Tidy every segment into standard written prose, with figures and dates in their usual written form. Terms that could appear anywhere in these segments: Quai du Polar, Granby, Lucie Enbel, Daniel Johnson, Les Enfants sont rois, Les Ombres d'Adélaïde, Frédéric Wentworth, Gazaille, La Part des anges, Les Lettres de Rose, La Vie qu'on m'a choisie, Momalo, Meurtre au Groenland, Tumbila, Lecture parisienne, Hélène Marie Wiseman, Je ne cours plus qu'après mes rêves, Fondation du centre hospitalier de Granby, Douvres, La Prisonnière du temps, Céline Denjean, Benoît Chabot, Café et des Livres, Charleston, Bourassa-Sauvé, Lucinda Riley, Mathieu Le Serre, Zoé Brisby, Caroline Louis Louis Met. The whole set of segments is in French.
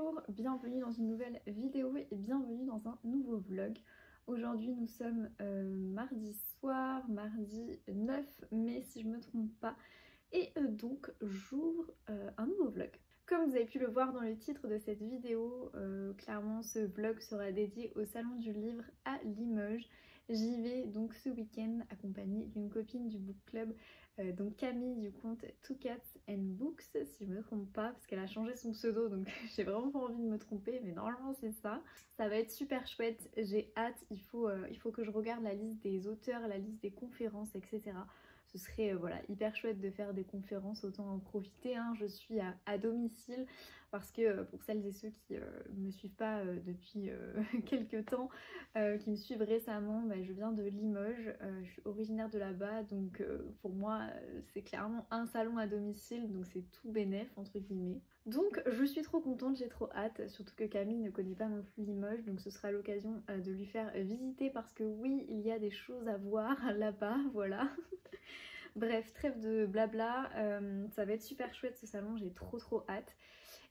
Bonjour, bienvenue dans une nouvelle vidéo et bienvenue dans un nouveau vlog. Aujourd'hui nous sommes mardi soir, mardi 9 mai si je me trompe pas, et donc j'ouvre un nouveau vlog. Comme vous avez pu le voir dans le titre de cette vidéo, clairement ce vlog sera dédié au salon du livre à Limoges. J'y vais donc ce week-end accompagnée d'une copine du book club, donc Camille du compte Two Cats and Books, si je me trompe pas, parce qu'elle a changé son pseudo, donc j'ai vraiment pas envie de me tromper, mais normalement c'est ça. Ça va être super chouette, j'ai hâte, il faut que je regarde la liste des auteurs, la liste des conférences, etc. Ce serait voilà, hyper chouette de faire des conférences, autant en profiter, hein. Je suis à domicile parce que pour celles et ceux qui ne me suivent pas depuis quelques temps, qui me suivent récemment, bah, je viens de Limoges, je suis originaire de là-bas, donc pour moi c'est clairement un salon à domicile, donc c'est tout bénef entre guillemets. Donc je suis trop contente, j'ai trop hâte, surtout que Camille ne connaît pas non plus Limoges, donc ce sera l'occasion de lui faire visiter parce que oui, il y a des choses à voir là-bas, voilà. Bref, trêve de blabla, ça va être super chouette ce salon, j'ai trop hâte.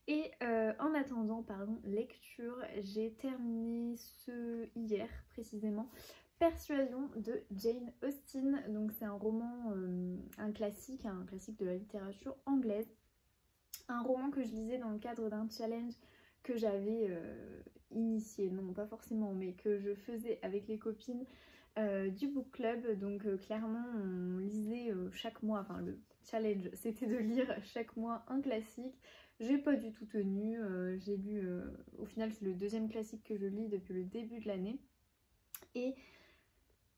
Et en attendant, parlons lecture, j'ai terminé hier précisément, Persuasion de Jane Austen, donc c'est un roman, un classique de la littérature anglaise. Un roman que je lisais dans le cadre d'un challenge que j'avais initié, non pas forcément, mais que je faisais avec les copines du book club. Donc clairement on lisait chaque mois, enfin le challenge c'était de lire chaque mois un classique. J'ai pas du tout tenu, j'ai lu, au final c'est le deuxième classique que je lis depuis le début de l'année. Et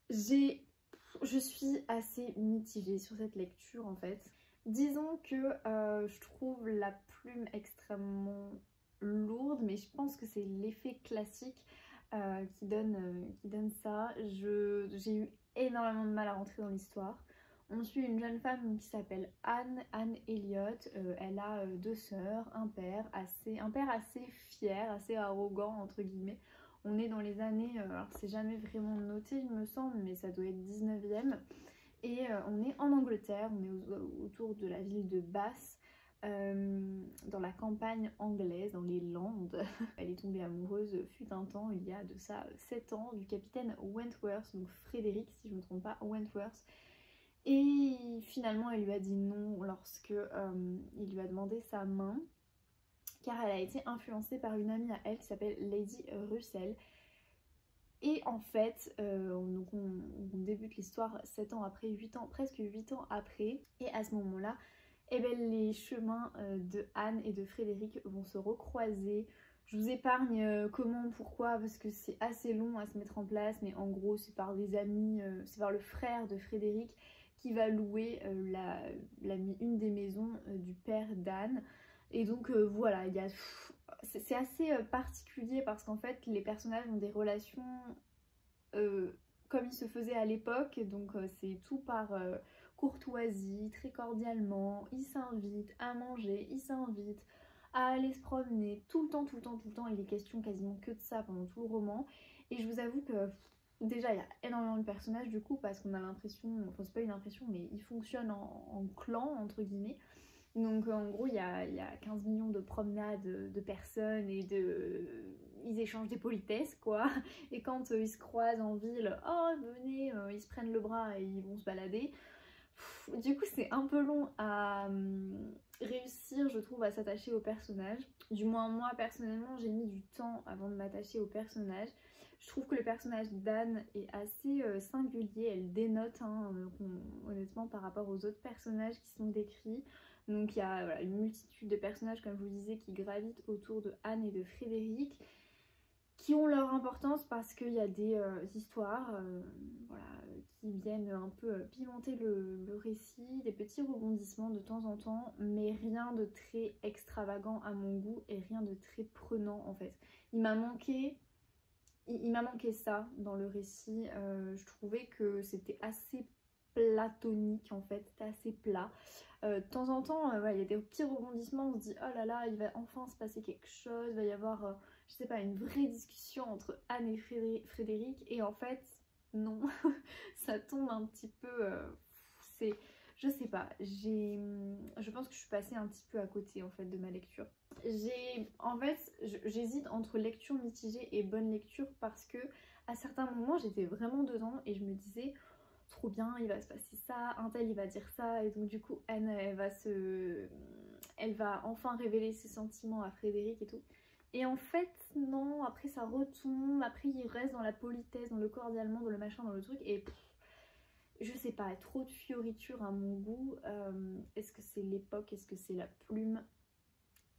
je suis assez mitigée sur cette lecture en fait. Disons que je trouve la plume extrêmement lourde, mais je pense que c'est l'effet classique qui donne ça. J'ai eu énormément de mal à rentrer dans l'histoire. On suit une jeune femme qui s'appelle Anne Elliott. Elle a deux sœurs, un père assez fier, assez arrogant entre guillemets. On est dans les années, alors c'est jamais vraiment noté il me semble, mais ça doit être 19e. Et on est en Angleterre, on est autour de la ville de Bath, dans la campagne anglaise, dans les Landes. Elle est tombée amoureuse, fut un temps, il y a de ça 7 ans, du capitaine Wentworth, donc Frédéric si je ne me trompe pas, Wentworth. Et finalement elle lui a dit non lorsque il lui a demandé sa main, car elle a été influencée par une amie à elle qui s'appelle Lady Russell. Et en fait, on débute l'histoire 7 ans après, 8 ans, presque 8 ans après. Et à ce moment-là, eh ben, les chemins de Anne et de Frédéric vont se recroiser. Je vous épargne comment, pourquoi, parce que c'est assez long à se mettre en place. Mais en gros, c'est par des amis, c'est par le frère de Frédéric qui va louer une des maisons du père d'Anne. Et donc voilà, il y a... C'est assez particulier parce qu'en fait les personnages ont des relations comme ils se faisaient à l'époque, donc c'est tout par courtoisie, très cordialement, ils s'invitent à manger, ils s'invitent à aller se promener, tout le temps, il est question quasiment que de ça pendant tout le roman. Et je vous avoue que déjà il y a énormément de personnages du coup, parce qu'on a l'impression, enfin c'est pas une impression mais ils fonctionnent en clan entre guillemets. Donc en gros il y a 15 millions de promenades de personnes et ils échangent des politesses quoi. Et quand ils se croisent en ville, oh venez, ils se prennent le bras et ils vont se balader. Pff, du coup c'est un peu long à réussir je trouve à s'attacher au personnage. Du moins moi personnellement j'ai mis du temps avant de m'attacher au personnage. Je trouve que le personnage d'Anne est assez singulier, elle dénote hein, honnêtement par rapport aux autres personnages qui sont décrits. Donc il y a voilà, une multitude de personnages, comme je vous disais, qui gravitent autour de Anne et de Frédéric, qui ont leur importance parce qu'il y a des histoires voilà, qui viennent un peu pimenter le récit, des petits rebondissements de temps en temps, mais rien de très extravagant à mon goût et rien de très prenant en fait. Il m'a manqué ça dans le récit, je trouvais que c'était assez platonique en fait, c'était assez plat. De temps en temps, il y a des petits rebondissements, on se dit oh là là, il va enfin se passer quelque chose, il va y avoir, je sais pas, une vraie discussion entre Anne et Frédéric, et en fait, non, ça tombe un petit peu, Je sais pas, je pense que je suis passée un petit peu à côté en fait de ma lecture. En fait, j'hésite entre lecture mitigée et bonne lecture parce que à certains moments j'étais vraiment dedans et je me disais trop bien, il va se passer ça, un tel il va dire ça, et donc du coup Anne elle va enfin révéler ses sentiments à Frédéric et tout. Et en fait non, après ça retombe, après il reste dans la politesse, dans le cordialement, dans le machin, dans le truc, et pff, je sais pas, trop de fioritures à mon goût. Est-ce que c'est l'époque, est-ce que c'est la plume?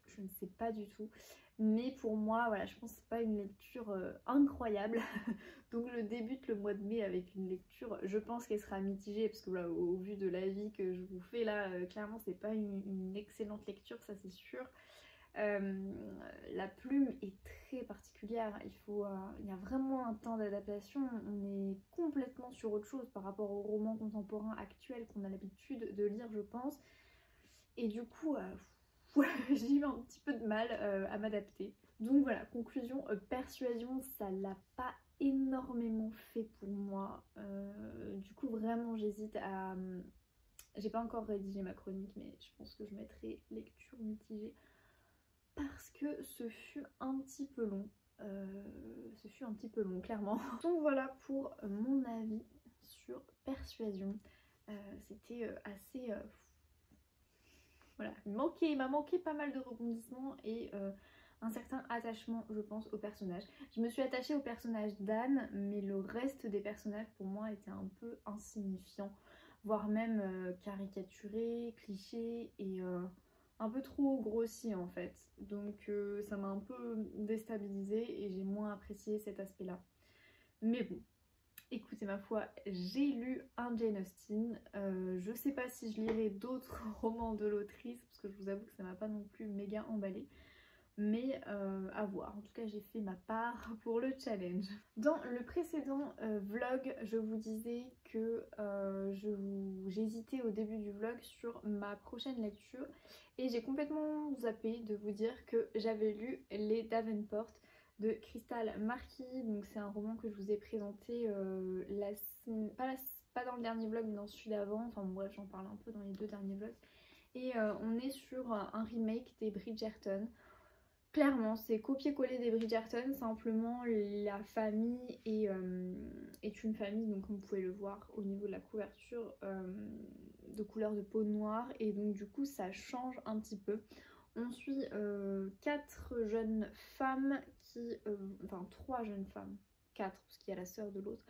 Je ne sais pas du tout. Mais pour moi, voilà, je pense que c'est pas une lecture incroyable. Donc je débute le mois de mai avec une lecture, je pense qu'elle sera mitigée, parce que voilà, au vu de l'avis que je vous fais là, clairement c'est pas une excellente lecture, ça c'est sûr. La plume est très particulière, il y a vraiment un temps d'adaptation, on est complètement sur autre chose par rapport aux romans contemporains actuels qu'on a l'habitude de lire, je pense, et du coup j'ai eu un petit peu de mal à m'adapter. Donc voilà, conclusion, Persuasion ça l'a pas énormément fait pour moi, du coup vraiment j'hésite à... J'ai pas encore rédigé ma chronique, mais je pense que je mettrai lecture mitigée, parce que ce fut un petit peu long, clairement. Donc voilà pour mon avis sur Persuasion. C'était assez... Voilà, il m'a manqué pas mal de rebondissements et un certain attachement, je pense, au personnage. Je me suis attachée au personnage d'Anne, mais le reste des personnages pour moi était un peu insignifiant, voire même caricaturé, cliché et... un peu trop grossi en fait, donc ça m'a un peu déstabilisée et j'ai moins apprécié cet aspect là. Mais bon, écoutez, ma foi, j'ai lu un Jane Austen, je sais pas si je lirai d'autres romans de l'autrice parce que je vous avoue que ça m'a pas non plus méga emballée, mais à voir, en tout cas j'ai fait ma part pour le challenge. Dans le précédent vlog, je vous disais que j'hésitais au début du vlog sur ma prochaine lecture et j'ai complètement zappé de vous dire que j'avais lu Les Davenport de Cristal Marquis. Donc c'est un roman que je vous ai présenté pas dans le dernier vlog mais dans celui d'avant, enfin bref j'en parle un peu dans les deux derniers vlogs, et on est sur un remake des Bridgerton. Clairement, c'est copier-coller des Bridgerton, simplement la famille est une famille, donc comme vous pouvez le voir au niveau de la couverture, de couleur de peau noire, et donc du coup ça change un petit peu. On suit quatre jeunes femmes, parce qu'il y a la sœur de l'autre,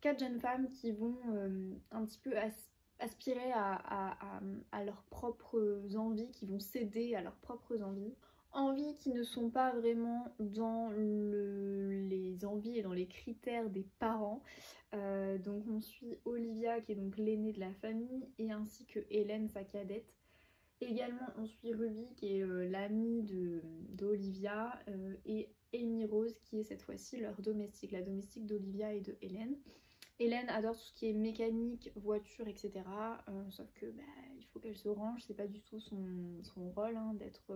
quatre jeunes femmes qui vont un petit peu aspirer à leurs propres envies, qui vont céder à leurs propres envies. Envies qui ne sont pas vraiment dans les envies et dans les critères des parents. Donc on suit Olivia qui est donc l'aînée de la famille, et ainsi que Hélène, sa cadette. Également on suit Ruby qui est l'amie d'Olivia, et Amy Rose qui est cette fois-ci leur domestique, la domestique d'Olivia et de Hélène. Hélène adore tout ce qui est mécanique, voiture, etc. Sauf que bah, il faut qu'elle se range, c'est pas du tout son rôle hein, d'être...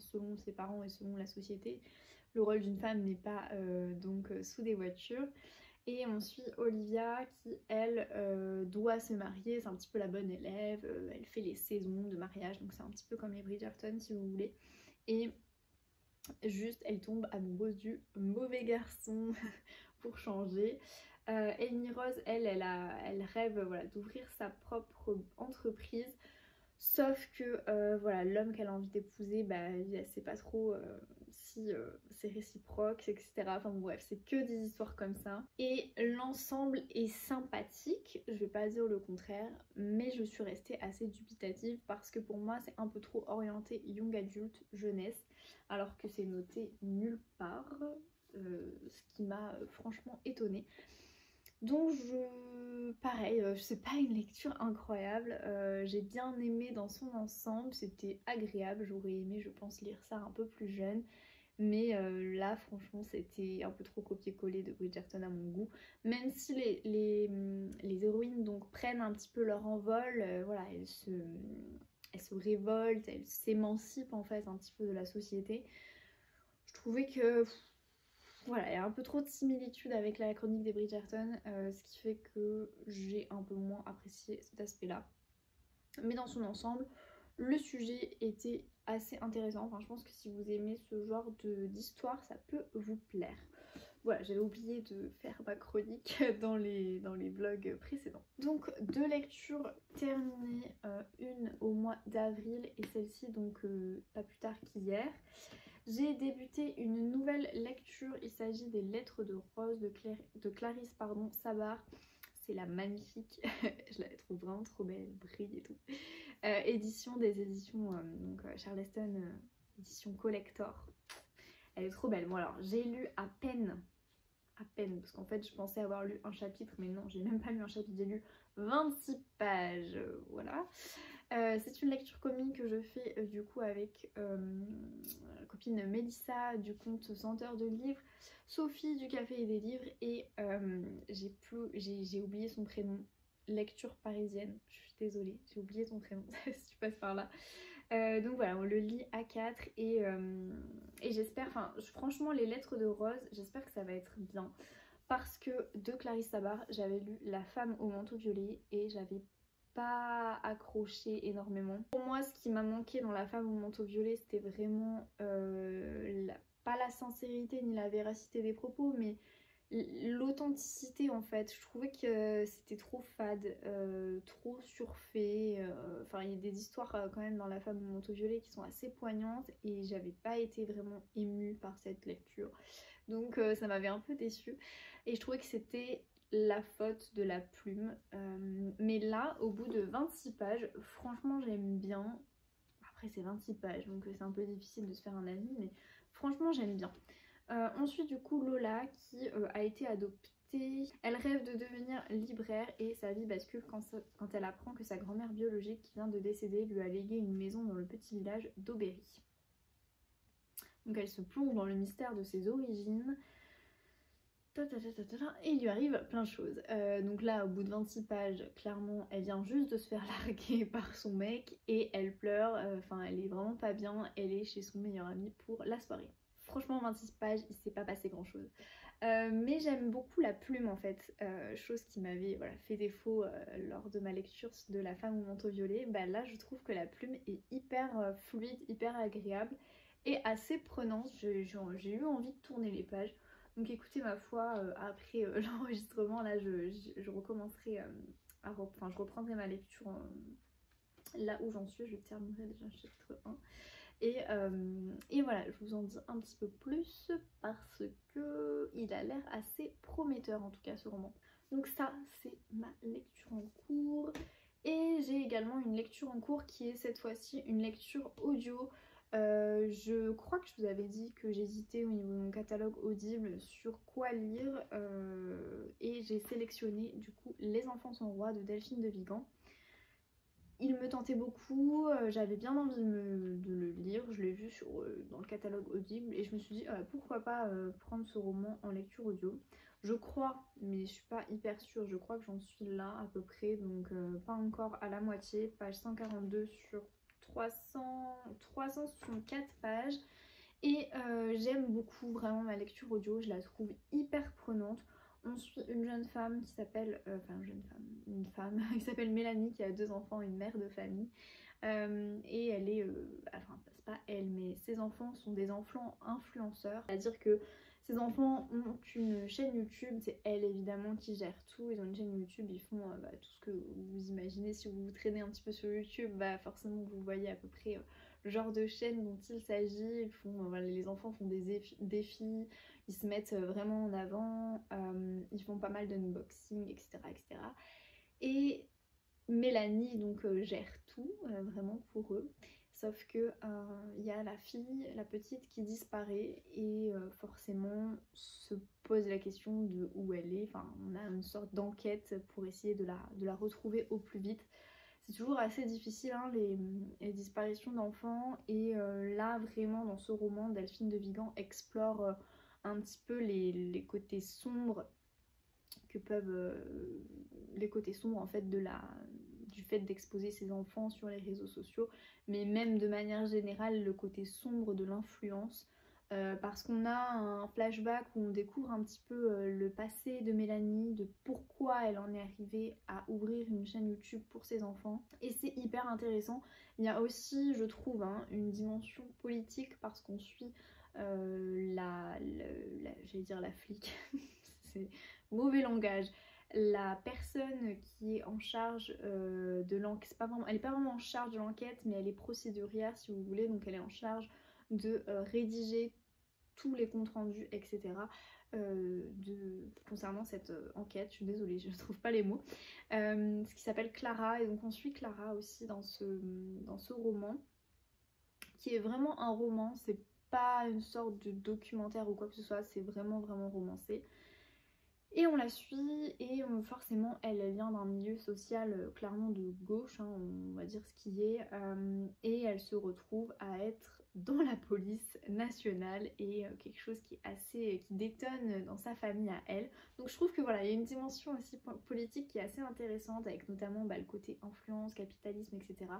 selon ses parents et selon la société, le rôle d'une femme n'est pas donc sous des voitures. Et on suit Olivia qui elle doit se marier, c'est un petit peu la bonne élève, elle fait les saisons de mariage, donc c'est un petit peu comme les Bridgerton si vous voulez. Et juste elle tombe amoureuse du mauvais garçon pour changer. Amy Rose elle rêve voilà, d'ouvrir sa propre entreprise. Sauf que voilà, l'homme qu'elle a envie d'épouser, bah, elle sait pas trop si c'est réciproque, etc. Enfin bref, c'est que des histoires comme ça. Et l'ensemble est sympathique, je vais pas dire le contraire, mais je suis restée assez dubitative parce que pour moi c'est un peu trop orienté young adulte, jeunesse, alors que c'est noté nulle part, ce qui m'a franchement étonnée. Donc pareil, c'est pas une lecture incroyable, j'ai bien aimé dans son ensemble, c'était agréable, j'aurais aimé je pense lire ça un peu plus jeune, mais là franchement c'était un peu trop copier-coller de Bridgerton à mon goût, même si les héroïnes donc prennent un petit peu leur envol, voilà, elles se révoltent, elles s'émancipent en fait un petit peu de la société. Je trouvais que... Voilà, il y a un peu trop de similitudes avec la chronique des Bridgerton, ce qui fait que j'ai un peu moins apprécié cet aspect-là. mais dans son ensemble, le sujet était assez intéressant. Enfin, je pense que si vous aimez ce genre d'histoire, ça peut vous plaire. Voilà, j'avais oublié de faire ma chronique dans les vlogs précédents. Donc, deux lectures terminées, une au mois d'avril et celle-ci donc pas plus tard qu'hier. J'ai débuté une nouvelle lecture, il s'agit des Lettres de Rose de Clarisse Sabard. C'est la magnifique, je la trouve vraiment trop belle, brille et tout. Édition des éditions donc, Charleston, édition collector. Elle est trop belle. Bon alors, j'ai lu à peine, parce qu'en fait je pensais avoir lu un chapitre, mais non, j'ai même pas lu un chapitre, j'ai lu 26 pages, voilà. C'est une lecture commune que je fais du coup avec la copine Mélissa du compte Senteur de Livres, Sophie du Café et des Livres et j'ai oublié son prénom, Lecture parisienne, je suis désolée, j'ai oublié son prénom si tu passes par là. Donc voilà, on le lit à 4 et j'espère, enfin franchement les Lettres de Rose, j'espère que ça va être bien. Parce que de Clarisse Sabard, j'avais lu La Femme au manteau violet et j'avais pas accroché énormément. Pour moi, ce qui m'a manqué dans La Femme au manteau violet, c'était vraiment pas la sincérité ni la véracité des propos, mais l'authenticité en fait. Je trouvais que c'était trop fade, trop surfait. Enfin, il y a des histoires quand même dans La Femme au manteau violet qui sont assez poignantes et j'avais pas été vraiment émue par cette lecture. Donc ça m'avait un peu déçue et je trouvais que c'était la faute de la plume. Mais là, au bout de 26 pages, franchement j'aime bien. Après c'est 26 pages donc c'est un peu difficile de se faire un avis, mais franchement j'aime bien. On suit du coup Lola qui a été adoptée. Elle rêve de devenir libraire et sa vie bascule quand elle apprend que sa grand-mère biologique qui vient de décéder lui a légué une maison dans le petit village d'Aubéry. Donc elle se plonge dans le mystère de ses origines et il lui arrive plein de choses. Donc là au bout de 26 pages, clairement elle vient juste de se faire larguer par son mec et elle pleure, enfin elle est vraiment pas bien, elle est chez son meilleur ami pour la soirée. Franchement 26 pages, il s'est pas passé grand chose. Mais j'aime beaucoup la plume en fait, chose qui m'avait voilà, fait défaut lors de ma lecture de La Femme au manteau violet. Bah là je trouve que la plume est hyper fluide, hyper agréable. Et assez prenante, j'ai eu envie de tourner les pages. Donc écoutez ma foi, après l'enregistrement là je recommencerai, je reprendrai ma lecture là où j'en suis, je terminerai déjà le chapitre 1. Et voilà, je vous en dis un petit peu plus parce que il a l'air assez prometteur en tout cas ce roman. Donc ça c'est ma lecture en cours. Et j'ai également une lecture en cours qui est cette fois-ci une lecture audio. Je crois que je vous avais dit que j'hésitais au niveau de mon catalogue audible sur quoi lire et j'ai sélectionné du coup Les Enfants sont rois de Delphine de Vigan. Il me tentait beaucoup, j'avais bien envie de le lire, je l'ai vu dans le catalogue audible et je me suis dit pourquoi pas prendre ce roman en lecture audio. Je crois, mais je suis pas hyper sûre, je crois que j'en suis là à peu près, donc pas encore à la moitié, page 142 sur 364 pages et j'aime beaucoup vraiment ma lecture audio, je la trouve hyper prenante. On suit une jeune femme qui s'appelle, une femme qui s'appelle Mélanie qui a 2 enfants, une mère de famille et elle est, enfin c'est pas elle mais ses enfants sont des enfants influenceurs, c'est-à-dire que ses enfants ont une chaîne YouTube, c'est elle évidemment qui gère tout, ils ont une chaîne YouTube, ils font tout ce que vous imaginez, si vous vous traînez un petit peu sur YouTube, bah forcément vous voyez à peu près le genre de chaîne dont il s'agit, ils font, voilà, les enfants font des défis, ils se mettent vraiment en avant, ils font pas mal d'unboxing, etc., etc. Et Mélanie donc gère tout, vraiment pour eux. Sauf que y a la fille, la petite, qui disparaît et forcément se pose la question de où elle est. Enfin, on a une sorte d'enquête pour essayer de la retrouver au plus vite. C'est toujours assez difficile hein, les disparitions d'enfants et là vraiment dans ce roman, Delphine de Vigan explore un petit peu les côtés sombres que peuvent les côtés sombres en fait du fait d'exposer ses enfants sur les réseaux sociaux, mais même de manière générale le côté sombre de l'influence parce qu'on a un flashback où on découvre un petit peu le passé de Mélanie, de pourquoi elle en est arrivée à ouvrir une chaîne YouTube pour ses enfants. Et c'est hyper intéressant. Il y a aussi, je trouve, une dimension politique parce qu'on suit j'allais dire la flic, c'est mauvais langage, la personne qui est en charge de l'enquête. Elle n'est pas vraiment en charge de l'enquête, mais elle est procédurière si vous voulez, donc elle est en charge de rédiger tous les comptes rendus, etc. Concernant cette enquête, je suis désolée, je ne trouve pas les mots, ce qui s'appelle Clara, et donc on suit Clara aussi dans ce roman, qui est vraiment un roman, c'est pas une sorte de documentaire ou quoi que ce soit, c'est vraiment romancé. Et on la suit, et forcément elle vient d'un milieu social clairement de gauche, on va dire ce qui est, et elle se retrouve à être dans la police nationale, et quelque chose qui est assez, qui détonne dans sa famille à elle. Donc je trouve que voilà, il y a une dimension aussi politique qui est assez intéressante, avec notamment le côté influence, capitalisme, etc.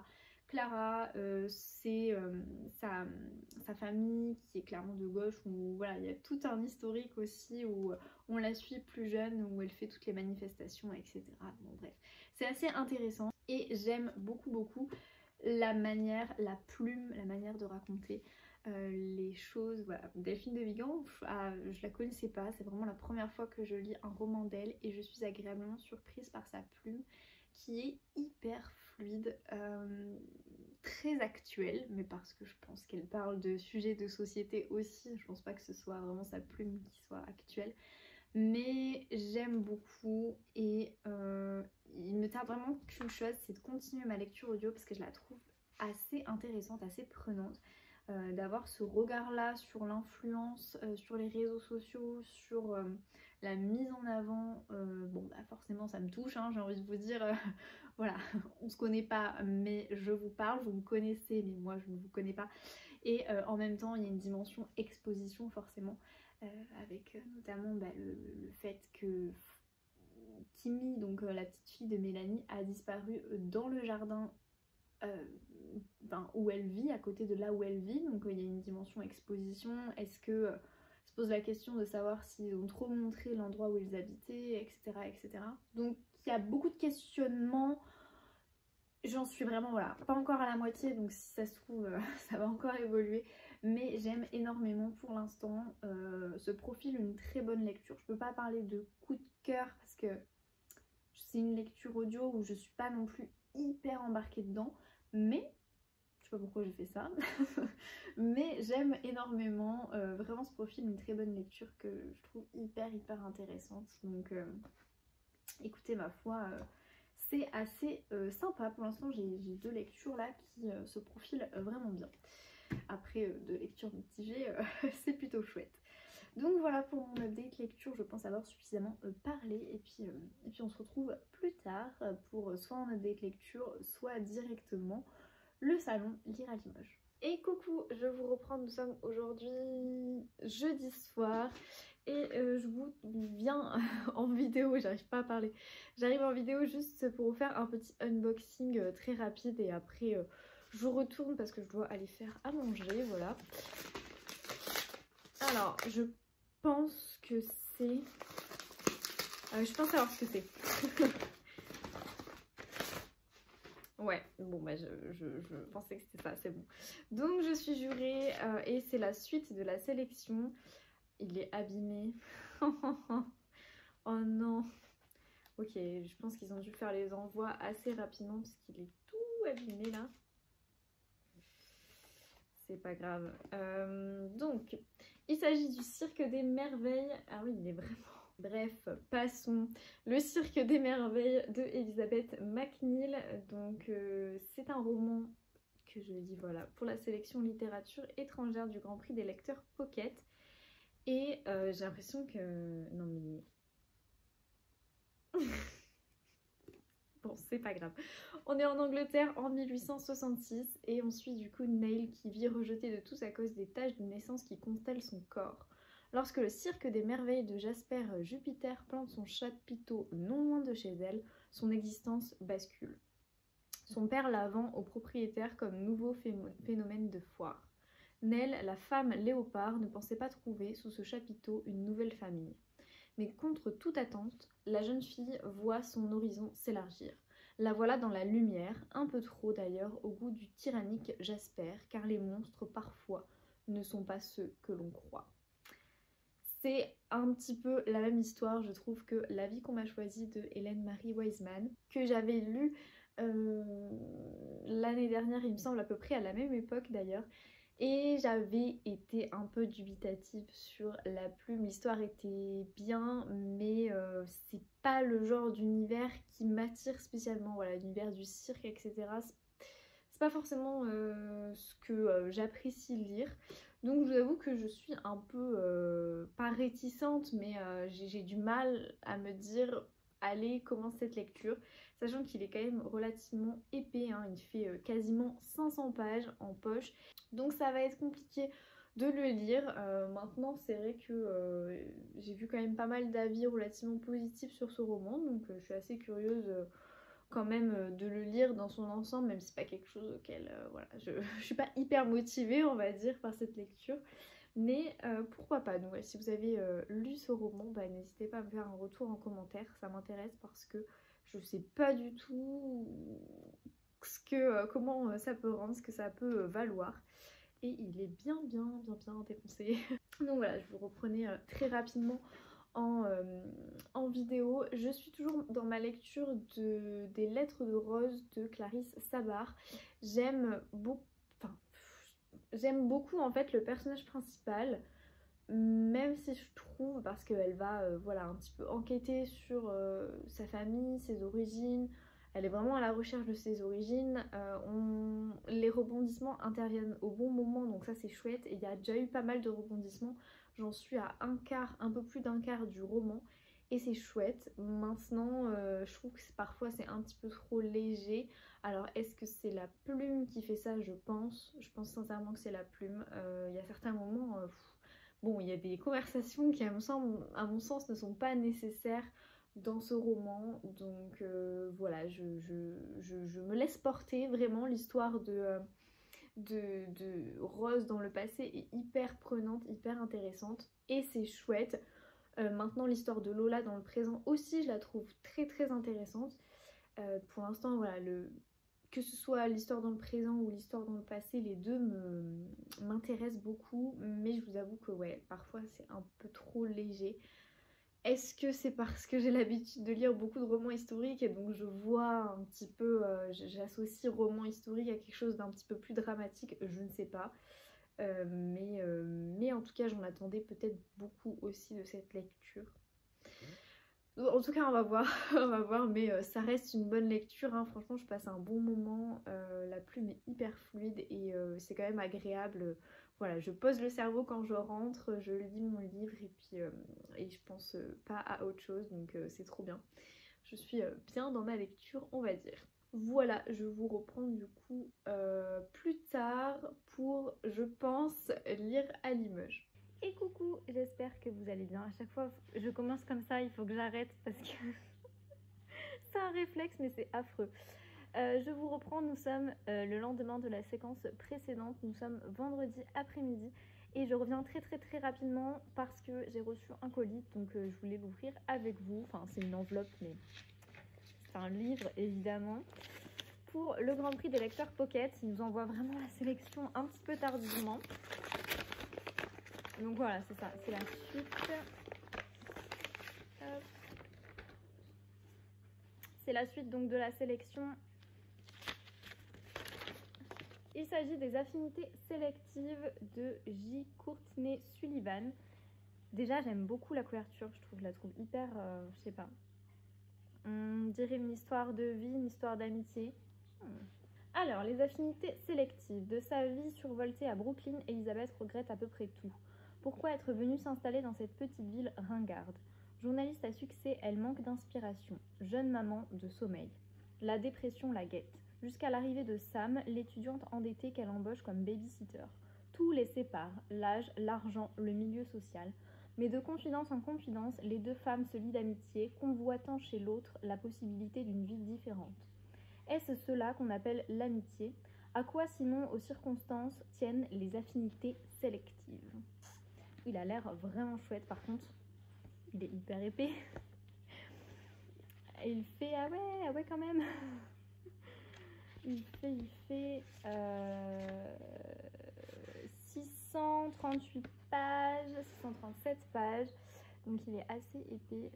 Clara, c'est sa famille qui est clairement de gauche, où voilà, il y a tout un historique aussi où on la suit plus jeune, où elle fait toutes les manifestations, etc. Bon bref, c'est assez intéressant et j'aime beaucoup la manière, la plume, la manière de raconter les choses. Voilà, Delphine de Vigan, je la connaissais pas, c'est vraiment la première fois que je lis un roman d'elle et je suis agréablement surprise par sa plume qui est hyper fluide, très actuelle, mais parce que je pense qu'elle parle de sujets de société aussi, je pense pas que ce soit vraiment sa plume qui soit actuelle, mais j'aime beaucoup et il me tarde vraiment qu'une chose, c'est de continuer ma lecture audio parce que je la trouve assez intéressante, assez prenante, d'avoir ce regard-là sur l'influence, sur les réseaux sociaux, sur la mise en avant, bon bah forcément ça me touche, j'ai envie de vous dire, voilà, on se connaît pas mais je vous parle, vous me connaissez mais moi je ne vous connais pas, et en même temps il y a une dimension exposition forcément, avec notamment le fait que Timmy, donc la petite fille de Mélanie, a disparu dans le jardin où elle vit, à côté de là où elle vit, donc il y a une dimension exposition, est-ce que... se pose la question de savoir s'ils ont trop montré l'endroit où ils habitaient, etc. etc. Donc il y a beaucoup de questionnements, j'en suis vraiment voilà, pas encore à la moitié, donc si ça se trouve ça va encore évoluer, mais j'aime énormément pour l'instant, ce profil, une très bonne lecture. Je peux pas parler de coup de cœur parce que c'est une lecture audio où je suis pas non plus hyper embarquée dedans, mais... pas pourquoi j'ai fait ça mais j'aime énormément vraiment ce profil, une très bonne lecture que je trouve hyper intéressante, donc écoutez ma foi, c'est assez sympa. Pour l'instant j'ai deux lectures là qui se profilent vraiment bien, après deux lectures mitigées c'est plutôt chouette. Donc voilà pour mon update lecture, je pense avoir suffisamment parlé, et puis on se retrouve plus tard pour soit un update lecture, soit directement le salon Lire à Limoges. Et coucou, je vous reprends, nous sommes aujourd'hui jeudi soir et je vous viens en vidéo, j'arrive pas à parler, j'arrive en vidéo juste pour vous faire un petit unboxing très rapide et après je retourne parce que je dois aller faire à manger, voilà. Alors je pense que c'est... je pense savoir ce que c'est. Ouais, bon bah je pensais que c'était ça, c'est bon. Donc je suis jurée et c'est la suite de la sélection. Il est abîmé. Oh non. Ok, je pense qu'ils ont dû faire les envois assez rapidement parce qu'il est tout abîmé là. C'est pas grave. Donc, il s'agit du Cirque des Merveilles. Ah oui, il est vraiment... Bref, passons. Le Cirque des Merveilles de Elizabeth McNeill. Donc c'est un roman que je dis voilà pour la sélection littérature étrangère du Grand Prix des lecteurs Pocket. Et j'ai l'impression que... Non mais... Bon, c'est pas grave. On est en Angleterre en 1866 et on suit du coup Neil qui vit rejeté de tous à cause des taches de naissance qui constellent son corps. Lorsque le Cirque des Merveilles de Jasper Jupiter plante son chapiteau non loin de chez elle, son existence bascule. Son père la vend au propriétaire comme nouveau phénomène de foire. Nell, la femme léopard, ne pensait pas trouver sous ce chapiteau une nouvelle famille. Mais contre toute attente, la jeune fille voit son horizon s'élargir. La voilà dans la lumière, un peu trop d'ailleurs au goût du tyrannique Jasper, car les monstres parfois ne sont pas ceux que l'on croit. C'est un petit peu la même histoire, je trouve, que La vie qu'on m'a choisie de Hélène Marie Wiseman, que j'avais lue l'année dernière, il me semble, à peu près à la même époque d'ailleurs. Et j'avais été un peu dubitative sur la plume, l'histoire était bien, mais c'est pas le genre d'univers qui m'attire spécialement, voilà, l'univers du cirque, etc. C'est pas forcément ce que j'apprécie lire, donc je vous avoue que je suis un peu, pas réticente, mais j'ai du mal à me dire... Allez, commence cette lecture, sachant qu'il est quand même relativement épais, hein, il fait quasiment 500 pages en poche, donc ça va être compliqué de le lire. Maintenant, c'est vrai que j'ai vu quand même pas mal d'avis relativement positifs sur ce roman, donc je suis assez curieuse quand même de le lire dans son ensemble, même si c'est pas quelque chose auquel voilà, je suis pas hyper motivée, on va dire, par cette lecture. Mais pourquoi pas, donc si vous avez lu ce roman, bah, n'hésitez pas à me faire un retour en commentaire, ça m'intéresse parce que je sais pas du tout ce que, comment ça peut rendre, ce que ça peut valoir. Et il est bien dépensé. Donc voilà, je vous reprenais très rapidement en vidéo. Je suis toujours dans ma lecture des Lettres de Rose de Clarisse Sabard. J'aime beaucoup en fait le personnage principal, même si je trouve, parce qu'elle va voilà, un petit peu enquêter sur sa famille, ses origines, elle est vraiment à la recherche de ses origines, les rebondissements interviennent au bon moment, donc ça c'est chouette, et il y a déjà eu pas mal de rebondissements, j'en suis à un quart, un peu plus d'un quart du roman, et c'est chouette. Maintenant, je trouve que parfois c'est un petit peu trop léger. Alors est-ce que c'est la plume qui fait ça? Je pense. Je pense sincèrement que c'est la plume. Il y a certains moments... bon, il y a des conversations qui, à mon sens, ne sont pas nécessaires dans ce roman. Donc voilà, je me laisse porter. Vraiment, l'histoire de Rose dans le passé est hyper prenante, hyper intéressante. Et c'est chouette. Maintenant, l'histoire de Lola dans le présent aussi, je la trouve très intéressante. Pour l'instant, voilà, que ce soit l'histoire dans le présent ou l'histoire dans le passé, les deux m'intéressent beaucoup, mais je vous avoue que ouais, parfois c'est un peu trop léger. Est-ce que c'est parce que j'ai l'habitude de lire beaucoup de romans historiques et donc je vois un petit peu, j'associe roman historique à quelque chose d'un petit peu plus dramatique? Je ne sais pas. Mais en tout cas, j'en attendais peut-être beaucoup aussi de cette lecture. En tout cas, on va voir, on va voir, mais ça reste une bonne lecture, hein. Franchement, je passe un bon moment, la plume est hyper fluide et c'est quand même agréable. Voilà, je pose le cerveau quand je rentre, je lis mon livre et puis je pense pas à autre chose, donc c'est trop bien. Je suis bien dans ma lecture, on va dire. Voilà, je vous reprends du coup plus tard pour, je pense, Lire à Limoges. Et coucou, j'espère que vous allez bien. À chaque fois, je commence comme ça, il faut que j'arrête parce que c'est un réflexe, mais c'est affreux. Je vous reprends, nous sommes le lendemain de la séquence précédente, nous sommes vendredi après-midi et je reviens très rapidement parce que j'ai reçu un colis, donc je voulais l'ouvrir avec vous. Enfin, c'est une enveloppe, mais... un livre évidemment pour le Grand Prix des lecteurs Pocket. Ils nous envoient vraiment la sélection un petit peu tardivement, donc voilà, c'est ça, c'est la suite. C'est la suite donc de la sélection. Il s'agit des affinités sélectives de J. Courtney Sullivan. Déjà j'aime beaucoup la couverture, je la trouve hyper, je sais pas, on dirait une histoire de vie, une histoire d'amitié. Alors, les affinités sélectives. De sa vie survoltée à Brooklyn, Elisabeth regrette à peu près tout. Pourquoi être venue s'installer dans cette petite ville ringarde? Journaliste à succès, elle manque d'inspiration. Jeune maman de sommeil. La dépression la guette. Jusqu'à l'arrivée de Sam, l'étudiante endettée qu'elle embauche comme babysitter. Tout les sépare, l'âge, l'argent, le milieu social. Mais de confidence en confidence, les deux femmes se lient d'amitié, convoitant chez l'autre la possibilité d'une vie différente. Est-ce cela qu'on appelle l'amitié? À quoi sinon aux circonstances tiennent les affinités sélectives? Il a l'air vraiment chouette par contre. Il est hyper épais. Et il fait... ah ouais quand même. Il fait 638 pages, 637 pages. Donc il est assez épais.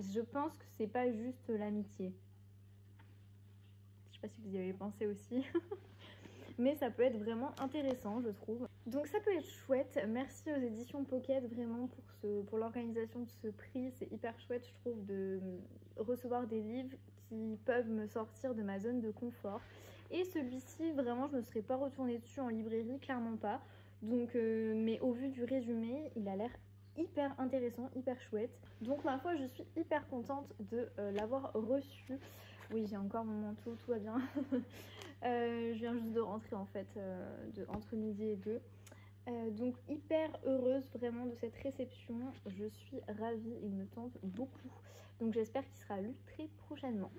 Je pense que c'est pas juste l'amitié. Je sais pas si vous y avez pensé aussi. Mais ça peut être vraiment intéressant, je trouve. Donc ça peut être chouette. Merci aux éditions Pocket vraiment pour l'organisation de ce prix. C'est hyper chouette, je trouve, de recevoir des livres qui peuvent me sortir de ma zone de confort. Et celui-ci, vraiment, je ne me serais pas retournée dessus en librairie, clairement pas. Donc, mais au vu du résumé, il a l'air hyper intéressant, hyper chouette. Donc ma foi, je suis hyper contente de l'avoir reçu. Oui, j'ai encore mon manteau, tout va bien. Je viens juste de rentrer en fait, entre midi et 2. Donc hyper heureuse vraiment de cette réception. Je suis ravie, il me tente beaucoup. Donc j'espère qu'il sera lu très prochainement.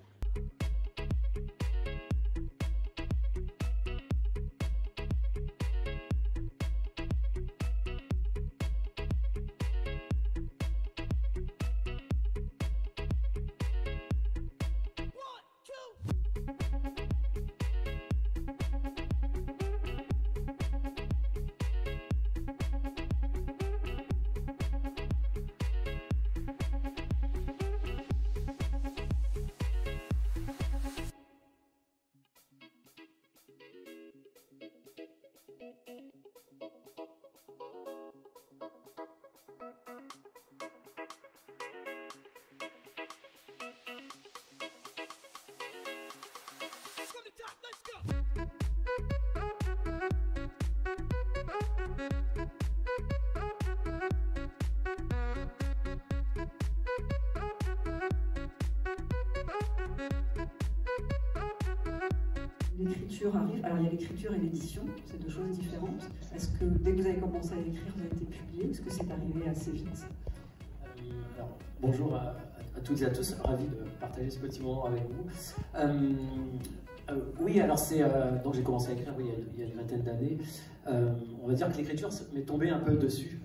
Arrive. Alors il y a l'écriture et l'édition, c'est deux choses différentes. Est-ce que dès que vous avez commencé à écrire, vous avez été publié? Est-ce que c'est arrivé assez vite? Alors, bonjour à toutes et à tous, ravi de partager ce petit moment avec vous. Oui, alors c'est donc j'ai commencé à écrire oui, il y a une vingtaine d'années. On va dire que l'écriture m'est tombée un peu dessus.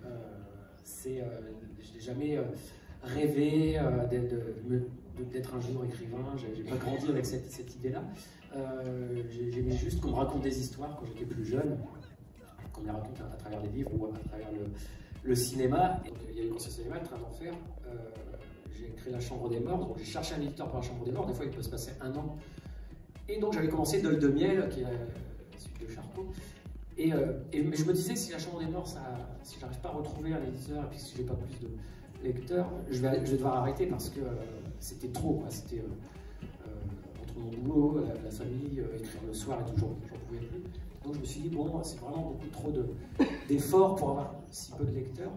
Je n'ai jamais rêvé d'être un jour écrivain, j'ai pas grandi avec cette idée-là. J'aimais juste qu'on me raconte des histoires quand j'étais plus jeune, qu'on me les raconte à travers les livres ou à travers le cinéma. Donc, il y a eu le Conseil cinéma, le Train d'enfer, j'ai créé La Chambre des morts, donc j'ai cherché un éditeur pour La Chambre des morts, des fois il peut se passer un an. Et donc j'avais commencé Dol de miel, qui est la suite de Charcot. Mais je me disais, si La Chambre des morts, si j'arrive pas à retrouver un éditeur, et puis si j'ai pas plus de lecteurs, je vais devoir arrêter parce que c'était trop, quoi. C'était entre mon boulot, la famille, écrire le soir et tout, j'en pouvais plus. Donc je me suis dit, bon, c'est vraiment beaucoup trop d'efforts pour avoir si peu de lecteurs.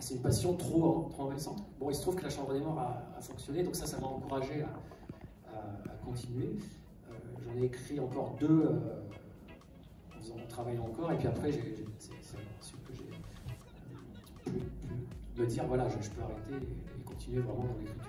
C'est une passion trop envahissante. Bon, il se trouve que La Chambre des morts a fonctionné, donc ça m'a encouragé à continuer. J'en ai écrit encore deux en travaillant encore, et puis après, c'est ce que j'ai pu me dire, voilà, je peux arrêter et continuer vraiment dans l'écriture.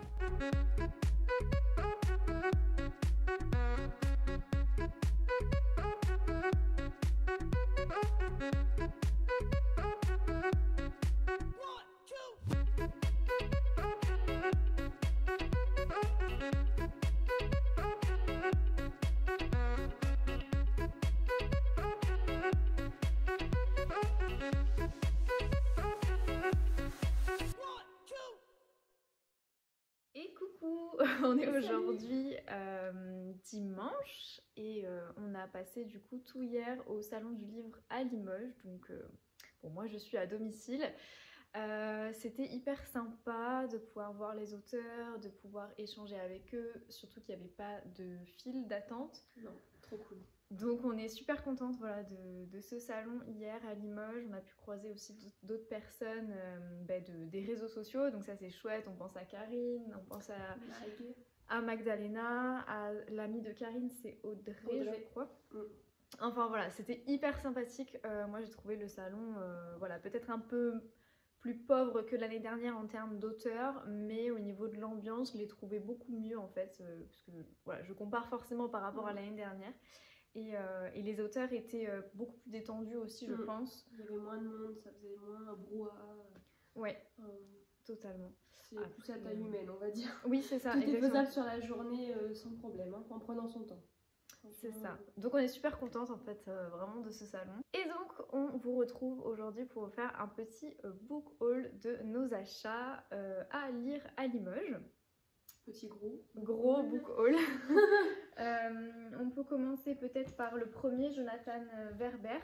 On est aujourd'hui dimanche et on a passé du coup tout hier au salon du livre à Limoges, donc bon, moi je suis à domicile. C'était hyper sympa de pouvoir voir les auteurs, de pouvoir échanger avec eux, surtout qu'il n'y avait pas de file d'attente. Non, trop cool. Donc on est super contente voilà, de ce salon hier à Limoges. On a pu croiser aussi d'autres personnes des réseaux sociaux, donc ça c'est chouette. On pense à Karine, on pense à Magdalena, à l'amie de Karine, c'est Audrey, je crois. Oui. Enfin voilà, c'était hyper sympathique. Moi j'ai trouvé le salon voilà, peut-être un peu plus pauvre que l'année dernière en termes d'auteur, mais au niveau de l'ambiance, je l'ai trouvé beaucoup mieux en fait, parce que voilà, je compare forcément par rapport à l'année dernière. Et les auteurs étaient beaucoup plus détendus aussi, je pense. Il y avait moins de monde, ça faisait moins un brouhaha. Ouais, totalement. C'est plus à taille humaine, on va dire. Oui, c'est ça. Tout est faisable sur la journée sans problème, hein, en prenant son temps. C'est ça. Donc on est super contente en fait vraiment de ce salon. Et donc on vous retrouve aujourd'hui pour vous faire un petit book haul de nos achats à Lire à Limoges. Petit gros book haul. On peut commencer peut-être par le premier, Jonathan Werber.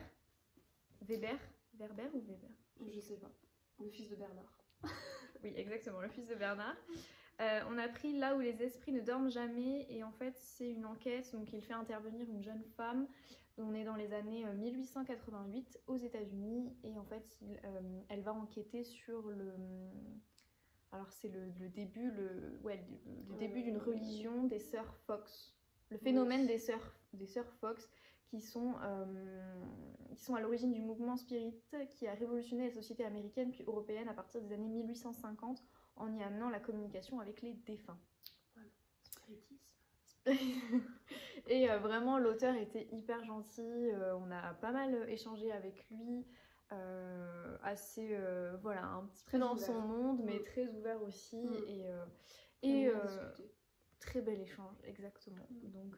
Werber Je sais pas. Le fils de Bernard. Oui, exactement, le fils de Bernard. On a pris Là où les esprits ne dorment jamais, et en fait c'est une enquête, donc il fait intervenir une jeune femme. On est dans les années 1888 aux États-Unis, et en fait elle va enquêter sur le... Alors c'est le début d'une religion des sœurs Fox, le phénomène des sœurs Fox qui sont à l'origine du mouvement spirit qui a révolutionné la société américaine puis européenne à partir des années 1850 en y amenant la communication avec les défunts. Voilà, spiritisme. Et vraiment l'auteur était hyper gentil, on a pas mal échangé avec lui. Voilà, un petit peu dans son monde, mais très ouvert aussi, très bel échange, exactement. Donc